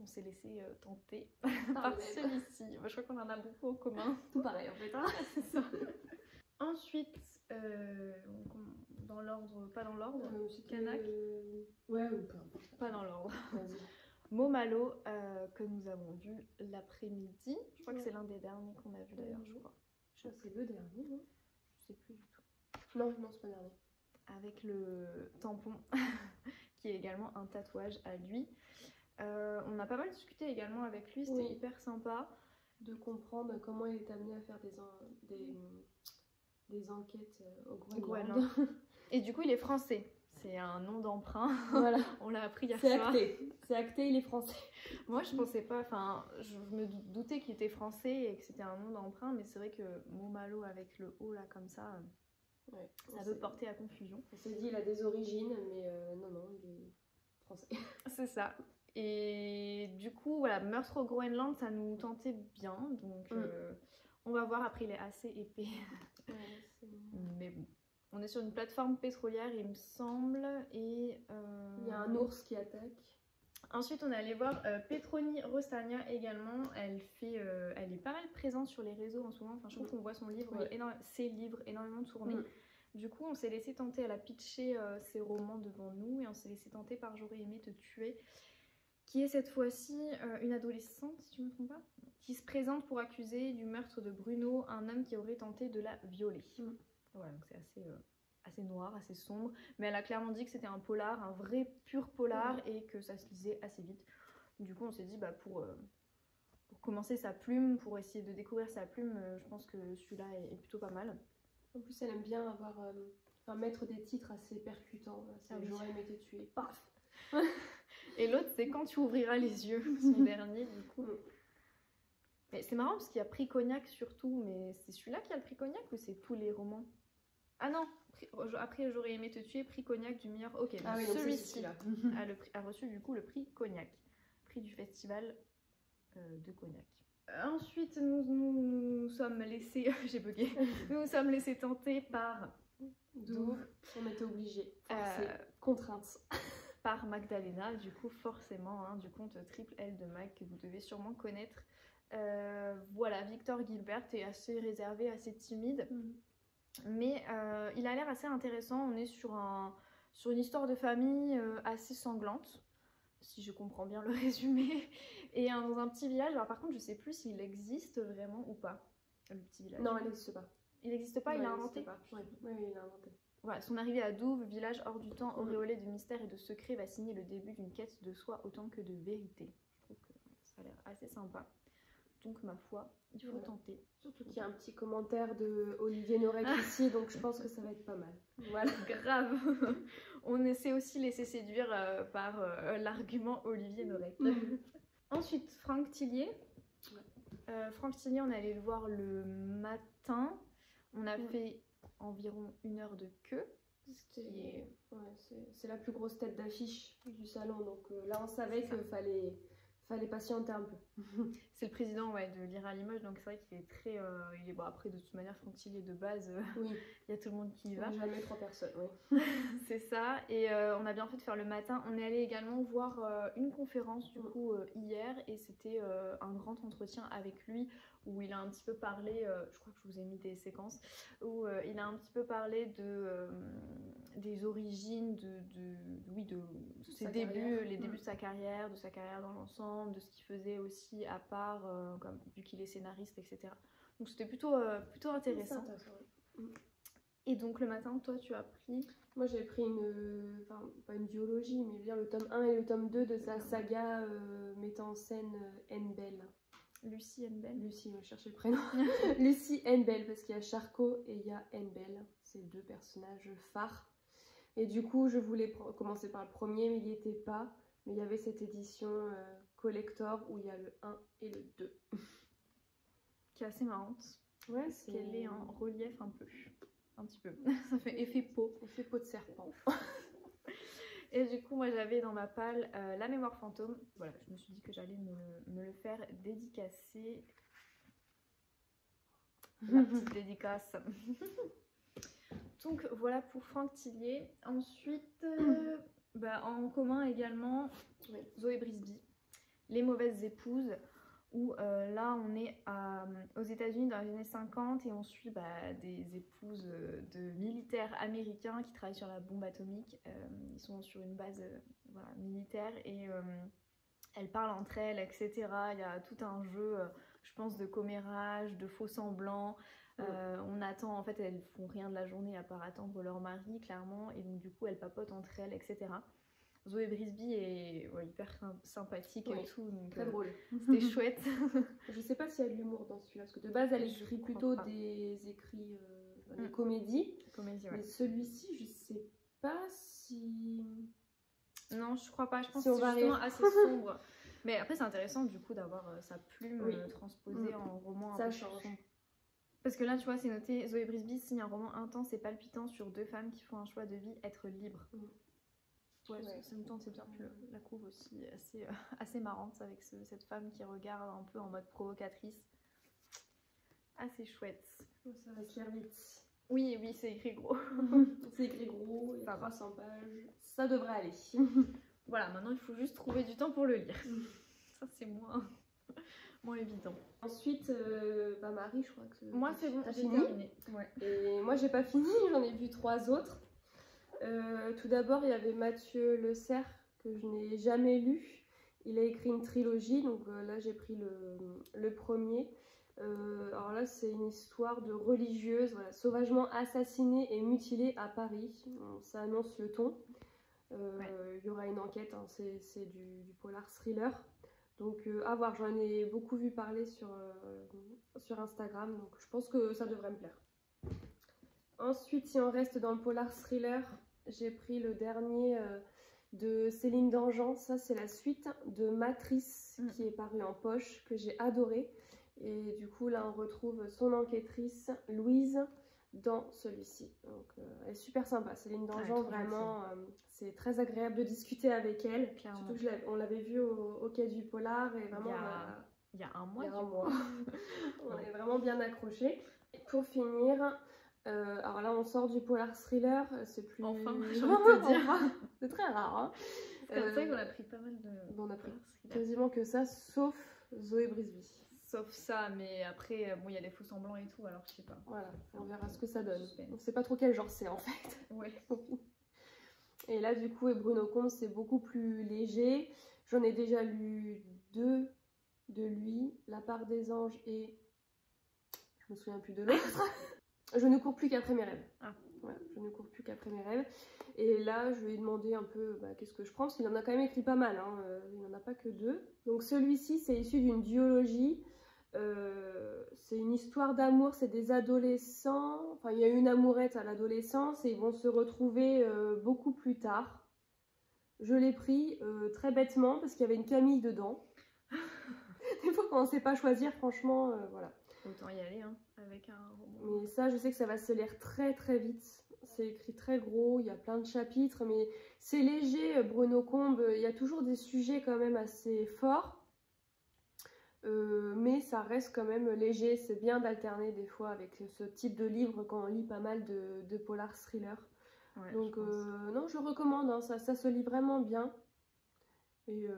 on s'est laissé tenter par celui-ci. Bah, je crois qu'on en a beaucoup en commun. Tout pareil en fait. Ah, c'est ça. Ensuite, dans l'ordre, pas dans l'ordre, Kanak. Ouais, ou pas dans l'ordre. Momalo, que nous avons vu l'après-midi. Je crois que c'est l'un des derniers qu'on a vu d'ailleurs, je crois. C'est le dernier, non? Je sais plus du tout. Non, c'est pas le dernier. Avec le tampon, qui est également un tatouage à lui. On a pas mal discuté également avec lui, c'était hyper sympa. De comprendre comment il est amené à faire des enquêtes au Groenland. Et du coup, il est français. C'est un nom d'emprunt. Voilà. On l'a appris hier soir. C'est acté, il est français. Moi, je pensais pas, enfin, je me doutais qu'il était français et que c'était un nom d'emprunt, mais c'est vrai que Momalo avec le O là comme ça, ça peut porter à confusion. On s'est dit, il a des origines, mais non, il est français. C'est ça. Et du coup, voilà, Meurtre au Groenland, ça nous tentait bien, donc on va voir. Après, il est assez épais. Ouais, mais bon. On est sur une plateforme pétrolière, il me semble, et... Il y a un ours qui attaque. Ensuite, on est allé voir Petroni Rostania également. Elle est pas mal présente sur les réseaux en ce moment. Enfin, je trouve qu'on voit son livre, ses livres énormément tournés. Du coup, on s'est laissé tenter. Elle a pitché ses romans devant nous, et on s'est laissé tenter par J'aurais aimé te tuer, qui est cette fois-ci une adolescente, si je ne me trompe pas, qui se présente pour accuser du meurtre de Bruno, un homme qui aurait tenté de la violer. Voilà, donc c'est assez noir, assez sombre, mais elle a clairement dit que c'était un polar, un vrai pur polar, et que ça se lisait assez vite. Du coup on s'est dit, bah, pour commencer sa plume, pour essayer de découvrir sa plume, je pense que celui-là est plutôt pas mal. En plus elle aime bien avoir, mettre des titres assez percutants, J'aurais aimé te tuer, paf. Et l'autre c'est Quand tu ouvriras les yeux, son dernier du coup. Mais c'est marrant parce qu'il y a Prix Cognac surtout, mais c'est celui-là qui a le Prix Cognac ou c'est tous les romans? Ah non, après J'aurais aimé te tuer, Prix Cognac du meilleur. Ok, celui-ci a reçu du coup le Prix Cognac, prix du festival de Cognac. Ensuite, nous sommes laissés, j'ai bugué, nous sommes laissés tenter par Douvres. On était obligés, contraintes. Par Magdalena, du coup forcément, hein, du conte Triple L de Mag que vous devez sûrement connaître. Voilà, Victor Gilbert est assez réservé, assez timide. Mais il a l'air assez intéressant. On est sur une histoire de famille assez sanglante, si je comprends bien le résumé, et dans un petit village. Alors par contre je sais plus s'il existe vraiment ou pas, le petit village. Non, il n'existe pas. Il n'existe pas, non, il l'a inventé. Oui, il l'a inventé. Voilà, son arrivée à Douvres, village hors du temps, auréolé de mystères et de secrets, va signer le début d'une quête de soi autant que de vérité. Je trouve que ça a l'air assez sympa. Donc ma foi, il faut tenter. Surtout qu'il y a un petit commentaire de Olivier Norek ici, donc je pense que ça va être pas mal. Voilà, grave. On essaie aussi laisser séduire par l'argument Olivier Norek. Ensuite, Franck Thilliez. Franck Thilliez, on est allé le voir le matin. On a fait environ 1 heure de queue. C'est la plus grosse tête d'affiche du salon, donc là on savait qu'il fallait... fallait patienter un peu. C'est le président de Lire à Limoges, donc c'est vrai qu'il est très... bon, après, de toute manière, Franck Thilliez de base, oui. Il y a tout le monde qui y va. Jamais trois personnes, oui. C'est ça, et on a bien fait de faire le matin. On est allé également voir une conférence, du coup, hier, et c'était un grand entretien avec lui, où il a un petit peu parlé, je crois que je vous ai mis des séquences, où il a un petit peu parlé de, des origines, de ses débuts, les débuts de sa carrière dans l'ensemble, de ce qu'il faisait aussi à part, vu qu'il est scénariste, etc. Donc c'était plutôt, plutôt intéressant. Intéressant oui. Et donc le matin, toi, tu as pris... Moi, j'avais pris une... Enfin, pas une biologie, mais je veux dire le tome 1 et le tome 2 de sa saga mettant en scène Enbel. Lucie Enbel. Lucie, on va chercher le prénom. Lucie Enbel, parce qu'il y a Charcot et il y a Enbel. C'est deux personnages phares. Et du coup, je voulais commencer par le premier, mais il n'y était pas. Mais il y avait cette édition collector où il y a le 1 et le 2. Qui est assez marrante. Ouais, parce qu'elle est en relief un peu. Un petit peu. Ça fait effet peau. Effet peau de serpent. Et du coup, moi j'avais dans ma palle La mémoire fantôme. Voilà, je me suis dit que j'allais me le faire dédicacer. La petite dédicace. Donc voilà pour Franck Thilliez. Ensuite, en commun également, oui. Zoé Brisby, Les mauvaises épouses. Où là on est aux États-Unis dans les années 50 et on suit des épouses de militaires américains qui travaillent sur la bombe atomique. Ils sont sur une base militaire et elles parlent entre elles, etc. Il y a tout un jeu, je pense, de commérage, de faux semblants. Ouais. On attend, en fait, elles font rien de la journée à part attendre leur mari, clairement. Et donc du coup, elles papotent entre elles, etc. Zoé Brisby est hyper sympathique et tout, donc très drôle. C'était chouette. Je sais pas s'il y a de l'humour dans celui-là, parce que de base elle écrit plutôt des écrits, des comédies. Comédie, ouais. Mais celui-ci, je sais pas si... Non, je crois pas, je pense que c'est justement assez sombre. Mais après c'est intéressant du coup d'avoir sa plume transposée en roman. Ça change. Parce que là, tu vois, c'est noté, Zoé Brisby signe un roman intense et palpitant sur deux femmes qui font un choix de vie, être libres. Ouais, ça me tente, c'est bien. Puis la couve aussi assez marrante avec cette femme qui regarde un peu en mode provocatrice. Assez chouette. Ça va se faire vite. Oui, c'est écrit gros. C'est écrit gros, il y a 300 pages. Ça devrait aller. Voilà, maintenant il faut juste trouver du temps pour le lire. Ça c'est moins évident. Ensuite, Marie, je crois que... Moi c'est bon, j'ai terminé. Ouais. Et moi j'ai pas fini, j'en ai vu 3 autres. Tout d'abord, il y avait Mathieu Le Serre que je n'ai jamais lu. Il a écrit une trilogie, donc là j'ai pris le premier. Alors là, c'est une histoire de religieuse sauvagement assassinée et mutilée à Paris. Ça annonce le ton. Il y aura une enquête, hein, c'est du polar thriller. Donc à voir, j'en ai beaucoup vu parler sur Instagram, donc je pense que ça devrait me plaire. Ensuite, si on reste dans le polar thriller, j'ai pris le dernier de Céline Denjean. Ça, c'est la suite de Matrice qui est parue en poche, que j'ai adoré. Et du coup, là, on retrouve son enquêtrice, Louise, dans celui-ci. Donc, elle est super sympa. Céline Denjean, vraiment, c'est très agréable de discuter avec elle. Clairement. Surtout qu'on l'avait vu au Quai du Polar. Et vraiment, il y a un mois. On est vraiment bien accrochés. Et pour finir... alors là, on sort du polar thriller, c'est plus... Enfin, j'ai envie de dire. C'est très rare. Hein. C'est pour ça qu'on a pris pas mal de... On a pris quasiment que ça, sauf Zoé Brisby. Sauf ça, mais après, bon, il y a les faux semblants et tout, alors je sais pas. Voilà, on verra ce que ça donne. On sait pas trop quel genre c'est en fait. Ouais. Et là, du coup, Bruno Comte, c'est beaucoup plus léger. J'en ai déjà lu 2 de lui, La part des anges et... Je me souviens plus de l'autre. Je ne cours plus qu'après mes rêves. Ah. Ouais, je ne cours plus qu'après mes rêves. Et là, je lui ai demandé un peu qu'est-ce que je prends, parce qu'il en a quand même écrit pas mal. Hein. Il n'en a pas que 2. Donc celui-ci, c'est issu d'une duologie. C'est une histoire d'amour, c'est des adolescents. Enfin, il y a une amourette à l'adolescence et ils vont se retrouver beaucoup plus tard. Je l'ai pris très bêtement parce qu'il y avait une camille dedans. Des fois, quand on ne sait pas choisir, franchement, voilà. Autant y aller hein, avec un roman. Mais ça, je sais que ça va se lire très très vite. C'est écrit très gros, il y a plein de chapitres, mais c'est léger, Bruno Combe. Il y a toujours des sujets quand même assez forts, mais ça reste quand même léger. C'est bien d'alterner des fois avec ce type de livre quand on lit pas mal de polar thriller. Ouais, donc non, je recommande, hein, ça se lit vraiment bien. Et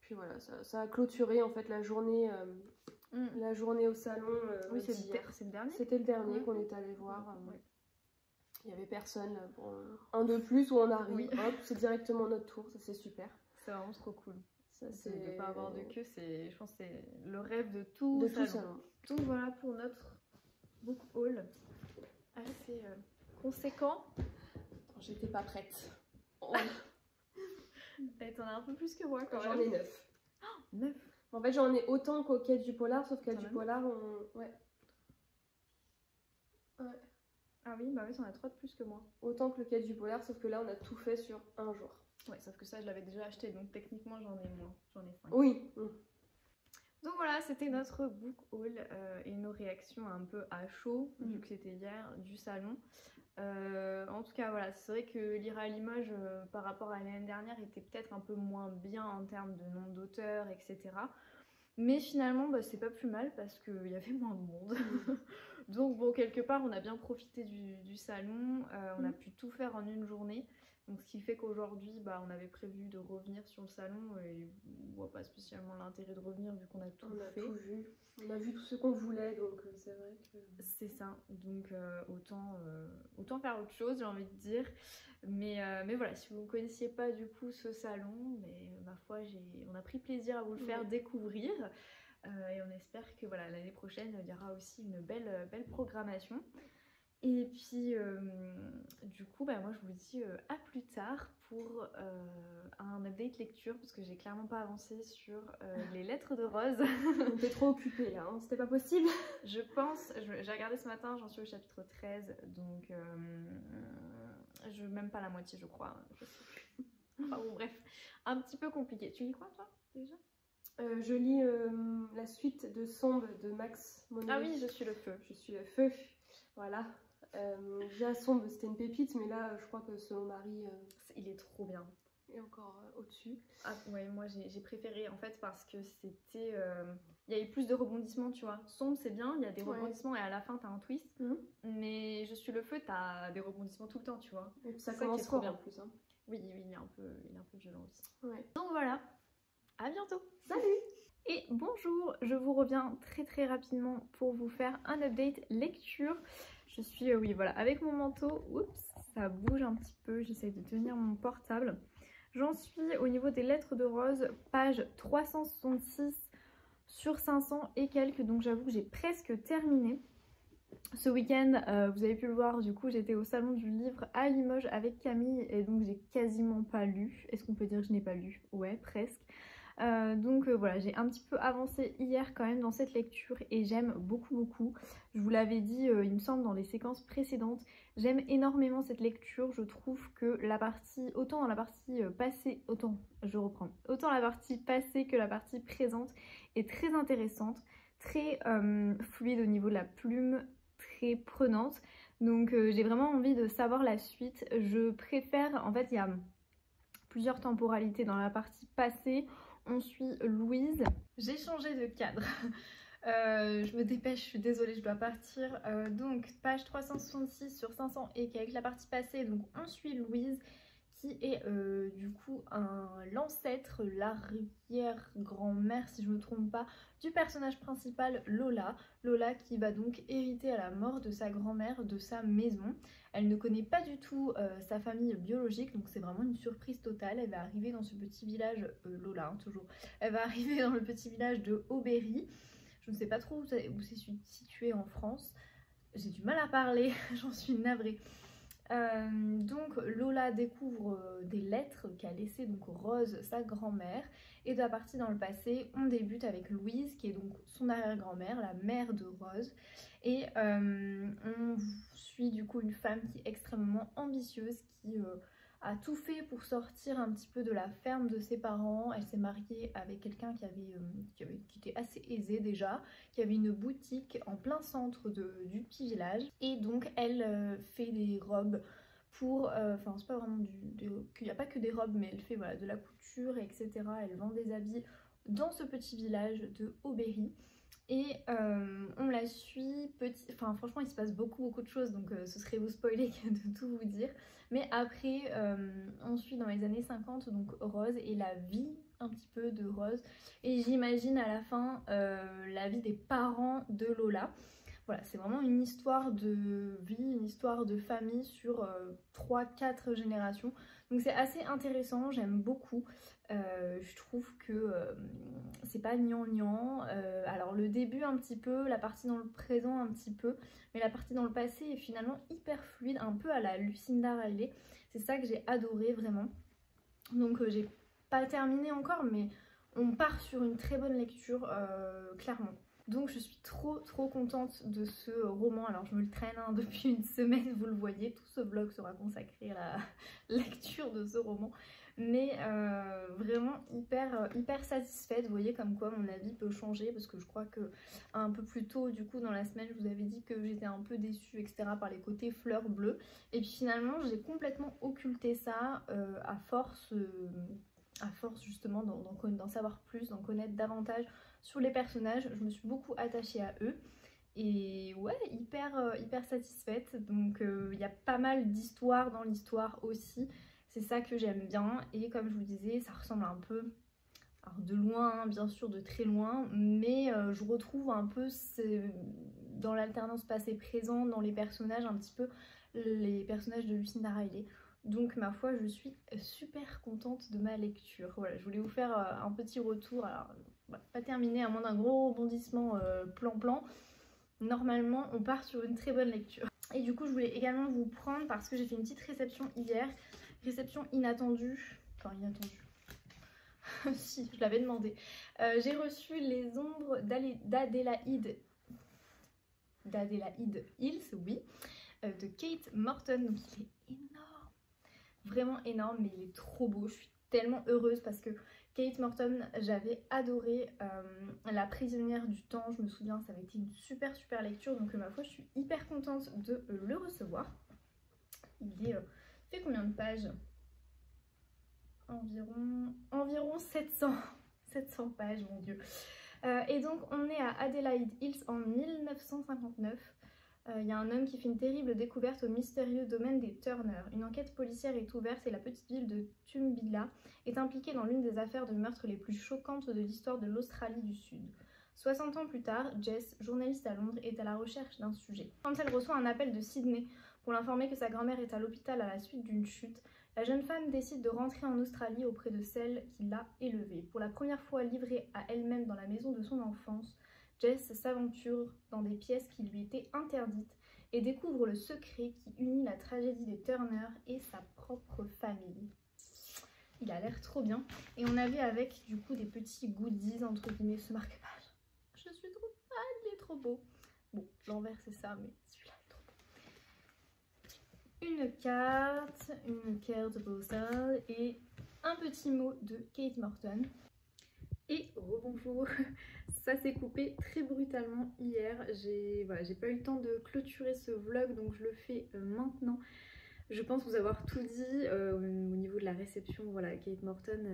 puis voilà, ça a clôturé en fait la journée, la journée au salon. Oui, c'est le dernier. C'était le dernier qu'on est allé voir. Ouais. Il n'y avait personne. Bon, un de plus où on arrive, hop, c'est directement notre tour, ça c'est super. C'est vraiment trop cool. Ça, de ne pas avoir de queue, je pense que c'est le rêve de tout le salon. Donc voilà pour notre book haul. Assez conséquent. J'étais pas prête. T'en as un peu plus que moi quand même. J'en ai 9. Oh, 9. En fait, j'en ai autant qu'au Quai du Polar, sauf qu'à du Polar, on... Ouais. Ah oui, bah oui, t'en as 3 de plus que moi. Autant que le Quai du Polar, sauf que là, on a tout fait sur un jour. Ouais, sauf que ça, je l'avais déjà acheté, donc techniquement, j'en ai moins. J'en ai 5. Oui. Donc voilà, c'était notre book haul et nos réactions un peu à chaud, vu que c'était hier, du salon. En tout cas, voilà, c'est vrai que Lire à Limoges, par rapport à l'année dernière, était peut-être un peu moins bien en termes de nombre d'auteurs, etc. Mais finalement, bah, c'est pas plus mal parce qu'il y avait moins de monde. Donc bon, quelque part, on a bien profité du salon, on a pu tout faire en une journée. Donc ce qui fait qu'aujourd'hui, bah, on avait prévu de revenir sur le salon et on voit pas spécialement l'intérêt de revenir vu qu'on a tout fait. Tout vu. On a vu tout ce qu'on voulait, donc c'est vrai que... C'est ça, donc autant faire autre chose, j'ai envie de dire. Mais voilà, si vous ne connaissiez pas du coup ce salon, mais, ma foi, on a pris plaisir à vous le faire découvrir. Et on espère que voilà, l'année prochaine, il y aura aussi une belle programmation. Et puis du coup bah, moi je vous dis à plus tard pour un update lecture parce que j'ai clairement pas avancé sur les lettres de Rose. On était trop occupés là, hein, c'était pas possible. Je pense, j'ai regardé ce matin, j'en suis au chapitre 13 donc je même pas la moitié je crois. Enfin bon bref, un petit peu compliqué. Tu lis quoi toi déjà? Je lis la suite de Sombre de Max Monet. Ah oui, Je suis le feu. Je suis le feu, voilà. Déjà Sombre c'était une pépite mais là je crois que selon Marie il est trop bien et encore au-dessus. Ah ouais, moi j'ai préféré en fait parce que c'était il y avait plus de rebondissements tu vois. Sombre c'est bien, il y a des rebondissements et à la fin t'as un twist mais Je suis le feu t'as des rebondissements tout le temps tu vois et puis ça commence trop bien en plus hein. Oui il est un peu violent aussi donc voilà, à bientôt, salut. Et bonjour, je vous reviens très rapidement pour vous faire un update lecture. Je suis, oui voilà, avec mon manteau, oups, ça bouge un petit peu, j'essaye de tenir mon portable. J'en suis au niveau des lettres de Rose, page 366 sur 500 et quelques, donc j'avoue que j'ai presque terminé. Ce week-end, vous avez pu le voir, du coup j'étais au salon du livre à Limoges avec Camille et donc j'ai quasiment pas lu. Est-ce qu'on peut dire que je n'ai pas lu? Ouais, presque. Donc voilà, j'ai un petit peu avancé hier quand même dans cette lecture et j'aime beaucoup. Je vous l'avais dit, il me semble, dans les séquences précédentes, j'aime énormément cette lecture. Je trouve que la partie, autant dans la partie passée, autant la partie passée que la partie présente est très intéressante, très fluide au niveau de la plume, très prenante. Donc j'ai vraiment envie de savoir la suite. Je préfère, en fait, il y a plusieurs temporalités dans la partie passée. On suit Louise. J'ai changé de cadre. Je me dépêche, je suis désolée, je dois partir. Donc page 366 sur 500 et quelques, la partie passée. Donc on suit Louise qui est du coup l'ancêtre, l'arrière-grand-mère si je ne me trompe pas, du personnage principal Lola. Lola qui va donc hériter à la mort de sa grand-mère de sa maison. Elle ne connaît pas du tout sa famille biologique, donc c'est vraiment une surprise totale. Elle va arriver dans ce petit village, Lola hein, toujours, elle va arriver dans le petit village de Aubéry. Je ne sais pas trop où c'est situé en France, j'ai du mal à parler, j'en suis navrée. Donc Lola découvre des lettres qu'a laissées donc Rose, sa grand-mère, et de la partie dans le passé, on débute avec Louise qui est donc son arrière-grand-mère, la mère de Rose, et on suit du coup une femme qui est extrêmement ambitieuse, qui a tout fait pour sortir un petit peu de la ferme de ses parents. Elle s'est mariée avec quelqu'un qui était assez aisé déjà, qui avait une boutique en plein centre du petit village. Et donc elle fait des robes pour... Enfin c'est pas vraiment du... Il n'y a pas que des robes mais elle fait voilà, de la couture etc. Elle vend des habits dans ce petit village de Aubéry. Et on la suit, enfin franchement il se passe beaucoup de choses, donc ce serait vous spoiler de tout vous dire. Mais après on suit dans les années 50 donc Rose et la vie un petit peu de Rose. Et j'imagine à la fin la vie des parents de Lola. Voilà, c'est vraiment une histoire de vie, une histoire de famille sur 3-4 générations. Donc c'est assez intéressant, j'aime beaucoup. Je trouve que c'est pas gnangnan. Alors le début un petit peu, la partie dans le présent un petit peu, mais la partie dans le passé est finalement hyper fluide, un peu à la Lucinda Riley. C'est ça que j'ai adoré vraiment. Donc j'ai pas terminé encore, mais on part sur une très bonne lecture, clairement. Donc je suis trop contente de ce roman. Alors je me le traîne hein, depuis une semaine, vous le voyez, tout ce vlog sera consacré à la lecture de ce roman. Mais vraiment hyper satisfaite, vous voyez comme quoi mon avis peut changer, parce que je crois que un peu plus tôt du coup dans la semaine je vous avais dit que j'étais un peu déçue etc. par les côtés fleurs bleues. Et puis finalement j'ai complètement occulté ça à force justement d'en savoir plus, d'en connaître davantage sur les personnages. Je me suis beaucoup attachée à eux et ouais, hyper satisfaite. Donc il y a pas mal d'histoires dans l'histoire aussi, c'est ça que j'aime bien. Et comme je vous disais, ça ressemble un peu, alors de loin hein, bien sûr, de très loin, mais je retrouve un peu dans l'alternance passé-présent, dans les personnages un petit peu, les personnages de Lucinda Riley. Donc ma foi, je suis super contente de ma lecture. Voilà, je voulais vous faire un petit retour. Alors pas terminé, à moins d'un gros rebondissement plan. Normalement on part sur une très bonne lecture. Et du coup je voulais également vous prendre, parce que j'ai fait une petite réception hier, réception inattendue, enfin inattendue, si je l'avais demandé. J'ai reçu Les Ombres d'Adélaïde Hills, oui, de Kate Morton. Donc il est énorme, vraiment énorme, mais il est trop beau. Je suis tellement heureuse parce que Kate Morton, j'avais adoré La prisonnière du temps, je me souviens, ça avait été une super lecture. Donc ma foi, je suis hyper contente de le recevoir. Il est, fait combien de pages? Environ 700 pages, mon dieu. Et donc on est à Adélaïde Hills en 1959. Il y a un homme qui fait une terrible découverte au mystérieux domaine des Turner. Une enquête policière est ouverte et la petite ville de Tumbila est impliquée dans l'une des affaires de meurtre les plus choquantes de l'histoire de l'Australie du Sud. 60 ans plus tard, Jess, journaliste à Londres, est à la recherche d'un sujet. Quand elle reçoit un appel de Sydney pour l'informer que sa grand-mère est à l'hôpital à la suite d'une chute, la jeune femme décide de rentrer en Australie auprès de celle qui l'a élevée. Pour la première fois livrée à elle-même dans la maison de son enfance, Jess s'aventure dans des pièces qui lui étaient interdites et découvre le secret qui unit la tragédie des Turner et sa propre famille. Il a l'air trop bien. Et on avait avec du coup des petits goodies entre guillemets, ce marque-page. Je suis trop fan, il est trop beau. Bon, l'envers c'est ça, mais celui-là est trop beau. Une carte postale et un petit mot de Kate Morton. Et rebonjour, ça s'est coupé très brutalement hier, j'ai pas eu le temps de clôturer ce vlog, donc je le fais maintenant. Je pense vous avoir tout dit au niveau de la réception. Voilà, Kate Morton,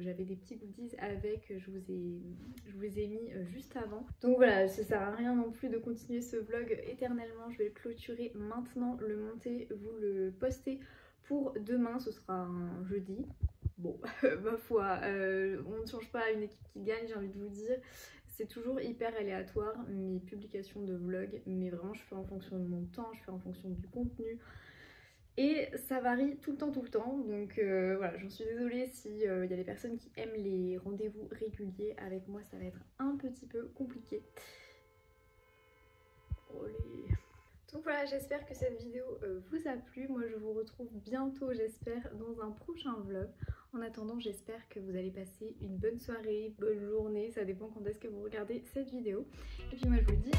j'avais des petits goodies avec, je vous ai mis juste avant. Donc voilà, ça sert à rien non plus de continuer ce vlog éternellement, je vais le clôturer maintenant, le monter, vous le poster pour demain, ce sera un jeudi. Bon, ma foi, on ne change pas une équipe qui gagne, j'ai envie de vous dire. C'est toujours hyper aléatoire, mes publications de vlogs, mais vraiment je fais en fonction de mon temps, je fais en fonction du contenu. Et ça varie tout le temps, donc voilà, j'en suis désolée s'il y a des personnes qui aiment les rendez-vous réguliers. Avec moi, ça va être un petit peu compliqué. Olé. Donc voilà, j'espère que cette vidéo vous a plu. Moi, je vous retrouve bientôt, j'espère, dans un prochain vlog. En attendant, j'espère que vous allez passer une bonne soirée, bonne journée. Ça dépend quand est-ce que vous regardez cette vidéo. Et puis moi, je vous dis